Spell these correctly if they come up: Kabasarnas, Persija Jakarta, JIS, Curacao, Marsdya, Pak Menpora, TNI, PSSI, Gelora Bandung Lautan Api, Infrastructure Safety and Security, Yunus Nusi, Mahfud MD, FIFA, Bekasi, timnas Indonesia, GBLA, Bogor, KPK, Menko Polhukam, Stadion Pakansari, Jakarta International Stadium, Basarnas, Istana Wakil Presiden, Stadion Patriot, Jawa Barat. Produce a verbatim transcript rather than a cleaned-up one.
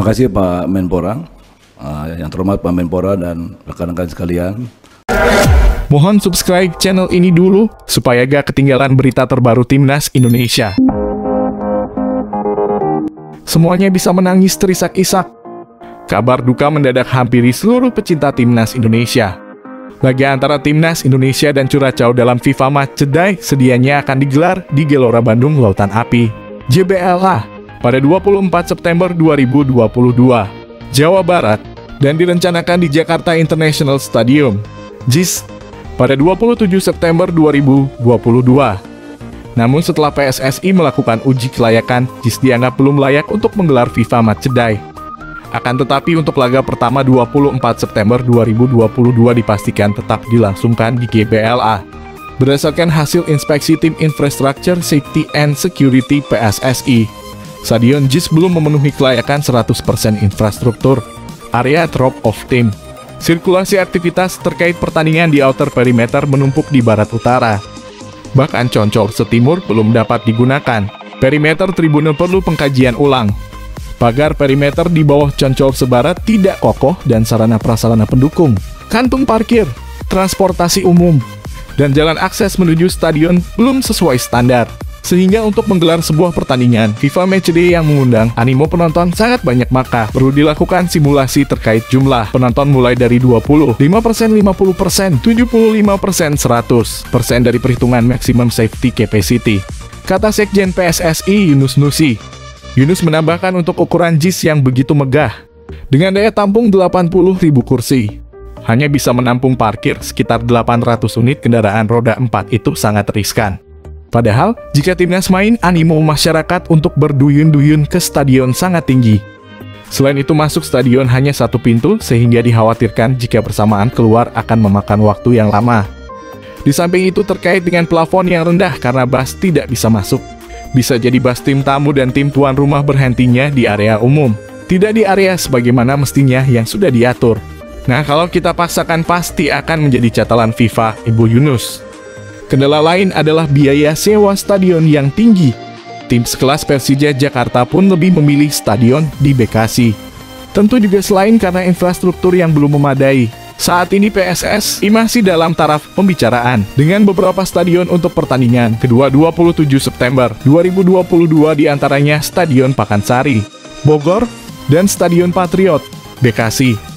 Terima kasih Pak Menpora, uh, yang terhormat Pak Menpora dan rekan-rekan sekalian. Mohon subscribe channel ini dulu, supaya gak ketinggalan berita terbaru timnas Indonesia. Semuanya bisa menangis terisak-isak. Kabar duka mendadak hampiri seluruh pecinta timnas Indonesia. Laga antara timnas Indonesia dan Curacao dalam FIFA Match Day sedianya akan digelar di Gelora Bandung Lautan Api, J B L A. Pada dua puluh empat September dua ribu dua puluh dua, Jawa Barat, dan direncanakan di Jakarta International Stadium, J I S, pada dua puluh tujuh September dua ribu dua puluh dua. Namun setelah P S S I melakukan uji kelayakan, J I S dianggap belum layak untuk menggelar FIFA Match Day. Akan tetapi untuk laga pertama dua puluh empat September dua ribu dua puluh dua dipastikan tetap dilangsungkan di J B L A. Berdasarkan hasil inspeksi tim Infrastructure Safety and Security P S S I, Stadion J I S belum memenuhi kelayakan seratus persen infrastruktur, area drop-off tim. Sirkulasi aktivitas terkait pertandingan di outer perimeter menumpuk di barat utara. Bahkan concol setimur belum dapat digunakan. Perimeter tribunal perlu pengkajian ulang. Pagar perimeter di bawah concol sebarat tidak kokoh dan sarana-prasarana pendukung. Kantung parkir, transportasi umum, dan jalan akses menuju stadion belum sesuai standar. Sehingga untuk menggelar sebuah pertandingan FIFA Matchday yang mengundang animo penonton sangat banyak, maka perlu dilakukan simulasi terkait jumlah penonton mulai dari dua puluh, lima persen, lima puluh persen, tujuh puluh lima persen, seratus persen dari perhitungan maximum safety capacity, kata Sekjen P S S I Yunus Nusi. Yunus menambahkan untuk ukuran J I S yang begitu megah, dengan daya tampung delapan puluh ribu kursi, hanya bisa menampung parkir sekitar delapan ratus unit kendaraan roda empat, itu sangat riskan. Padahal, jika timnas main, animo masyarakat untuk berduyun-duyun ke stadion sangat tinggi. Selain itu, masuk stadion hanya satu pintu, sehingga dikhawatirkan jika bersamaan keluar akan memakan waktu yang lama. Di samping itu, terkait dengan plafon yang rendah karena bus tidak bisa masuk. Bisa jadi bus tim tamu dan tim tuan rumah berhentinya di area umum, tidak di area sebagaimana mestinya yang sudah diatur. Nah, kalau kita paksakan pasti akan menjadi catalan FIFA, Ibu Yunus. Kendala lain adalah biaya sewa stadion yang tinggi. Tim sekelas Persija Jakarta pun lebih memilih stadion di Bekasi. Tentu juga selain karena infrastruktur yang belum memadai. Saat ini P S S I masih dalam taraf pembicaraan dengan beberapa stadion untuk pertandingan kedua dua puluh tujuh September dua ribu dua puluh dua, diantaranya Stadion Pakansari, Bogor, dan Stadion Patriot, Bekasi.